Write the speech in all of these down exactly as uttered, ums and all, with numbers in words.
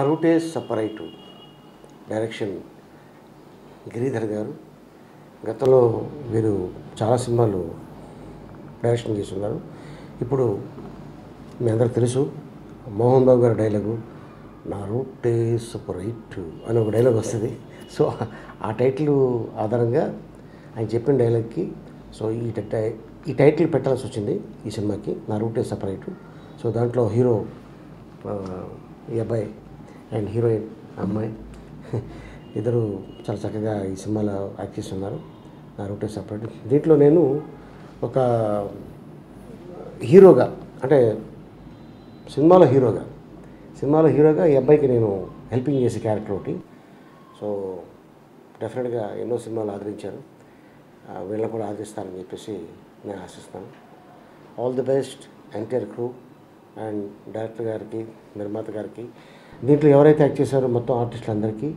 Naa Route Separate direction Giridhar గారు. గతంలో వీరు చాలా సినిమాలు డైరెక్షన్ చేస్తున్నారు. ఇప్పుడు మీ అందరికీ తెలుసు మోహన్ బాబు గారి డైలాగు నా రూటే సెపరేట్ అని ఒక డైలాగ్ వస్తుంది. సో ఆ టైటిల్ ఆధారంగా ఆయన చెప్పిన డైలాగ్కి సో ఈ ఈ టైటిల్ పెట్టాల్సి వచ్చింది ఈ సినిమాకి, నా రూటే సెపరేట్. సో దాంట్లో హీరో ఈ అబ్బాయి అండ్ హీరోయిన్ అమ్మాయి ఇద్దరు చాలా చక్కగా ఈ సినిమాలో యాక్ట్ చేస్తున్నారు. నా రూటే సెపరేట్ దీంట్లో నేను ఒక హీరోగా, అంటే సినిమాలో హీరోగా సినిమాలో హీరోగా ఈ అబ్బాయికి నేను హెల్పింగ్ చేసే క్యారెక్టర్ ఒకటి. సో డెఫినెట్గా ఎన్నో సినిమాలు ఆదరించారు, వీళ్ళని కూడా ఆదరిస్తారని చెప్పేసి నేను ఆశిస్తాను. All the best entire crew and director గారికి, నిర్మాత గారికి, దీంట్లో ఎవరైతే యాక్ట్ చేశారో మొత్తం ఆర్టిస్టులందరికీ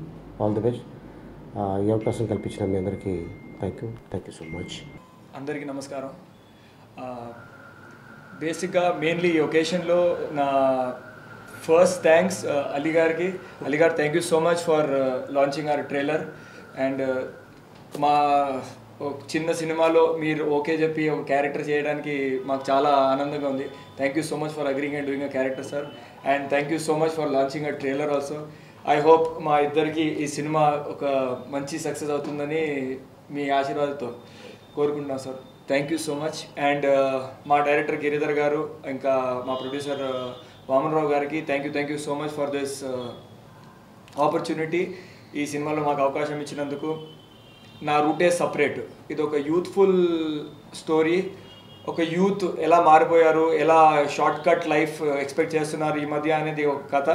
ఆల్ ది బెస్ట్. ఈ అవకాశం కల్పించిన మీ అందరికీ thank you thank you so much. అందరికీ నమస్కారం. బేసిక్గా మెయిన్లీ ఈ ఒకేషన్లో నా ఫస్ట్ థ్యాంక్స్ అలీ గారికి. అలీ గారు, thank you so much for launching our trailer. And మా చిన్న సినిమాలో మీరు ఓకే చెప్పి ఒక క్యారెక్టర్ చేయడానికి మాకు చాలా ఆనందంగా ఉంది. Thank you so much for agreeing and doing a character sir. And thank you so much for launching a trailer also. I hope మా ఇద్దరికి ఈ సినిమా ఒక మంచి సక్సెస్ అవుతుందని మీ ఆశీర్వాదంతో కోరుకుంటున్నాం sir. Thank you so much. And మా డైరెక్టర్ గిరిధర్ గారు, ఇంకా మా ప్రొడ్యూసర్ వామన్ రావు గారికి thank you thank you so much for this opportunity. ఈ సినిమాలో మాకు అవకాశం ఇచ్చినందుకు. నా రూటే సపరేట్ ఇది ఒక యూత్ఫుల్ స్టోరీ. ఒక యూత్ ఎలా మారిపోయారు, ఎలా షార్ట్ కట్ లైఫ్ ఎక్స్పెక్ట్ చేస్తున్నారు ఈ మధ్య అనేది ఒక కథ.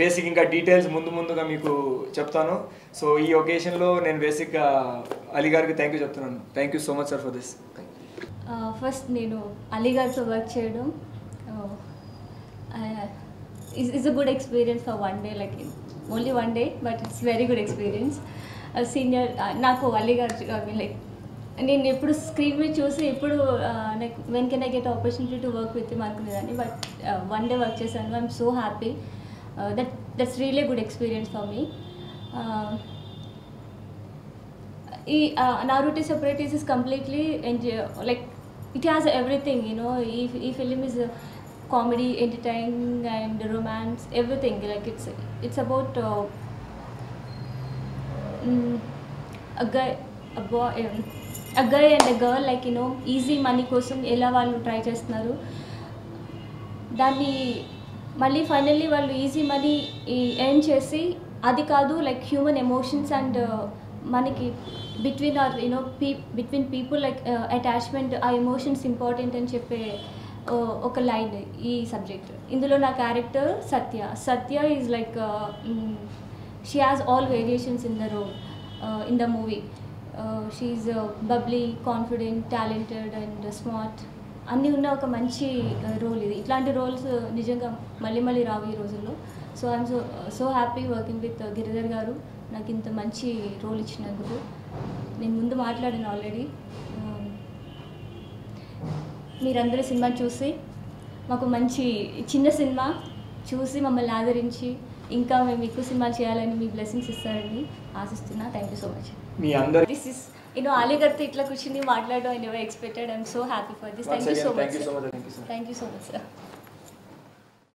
బేసిక్ ఇంకా డీటెయిల్స్ ముందు ముందుగా మీకు చెప్తాను. సో ఈ ఒకేషన్లో నేను బేసిక్గా అలీ గారికి థ్యాంక్ యూ చెప్తున్నాను. Thank you so much sir for this. First నేను అలీ గారితో వర్క్ చేయడం is is a good experience for one day, like only one day but it's very good experience. Senior నాకు అలీ గారు, ఐ మీన్ లైక్ నేను ఎప్పుడు screen మీద చూసి ఎప్పుడు like when can I get opportunity to work with him అనుకునేదాన్ని. But one day work చేశాను. I'm so happy. Uh, that that's really a good experience for me. Uh, e, uh, Naa Route Separate is completely enjoy, like it has everything, you know. E, e film is a comedy, entertaining, and romance, everything. Like it's it's about uh, um, a guy, a boy, um, a guy and a girl, like you know, easy money kosam ela vallu try chestunaru. Danni మళ్ళీ finally వాళ్ళు easy money earn చేసి, అది కాదు like human emotions and మనకి between or you know పీ between people like attachment, ఆ emotions important అని చెప్పే ఒక లైన్ ఈ సబ్జెక్ట్. ఇందులో నా character Satya. Satya is like she has all variations in the role in the movie. She is bubbly, confident, talented and smart అన్నీ ఉన్న ఒక మంచి రోల్ ఇది. ఇట్లాంటి రోల్స్ నిజంగా మళ్ళీ మళ్ళీ రావు ఈ రోజుల్లో. So I'm so so happy working with Giridhar గారు, నాకు ఇంత మంచి రోల్ ఇచ్చినందుకు. నేను ముందు మాట్లాడాను ఆల్రెడీ. మీరందరూ సినిమా చూసి మాకు మంచి చిన్న సినిమా చూసి మమ్మల్ని ఆదరించి ఇంకా మేము ఎక్కువ సినిమాలు చేయాలని మీ బ్లెస్సింగ్స్ ఇస్తారని ఆశిస్తున్నా. థ్యాంక్ యూ సో మచ్ మీ అందరూ. This is you know Ali garu itla kuchindi maatladam I never expected. I'm so happy for this. Thank you so much. Thank you so much. Thank you so much sir.